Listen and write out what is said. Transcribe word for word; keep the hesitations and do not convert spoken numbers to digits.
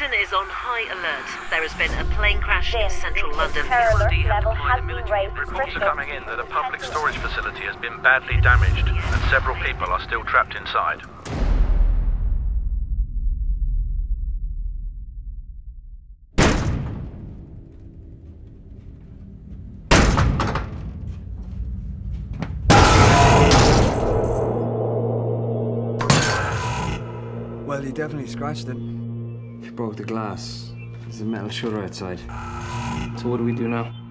London is on high alert. There has been a plane crash in central London. U S D have deployed a military. Reports are coming in that a public storage facility has been badly damaged and several people are still trapped inside. Well, he definitely scratched it. He broke the glass. There's a metal shutter outside. So what do we do now?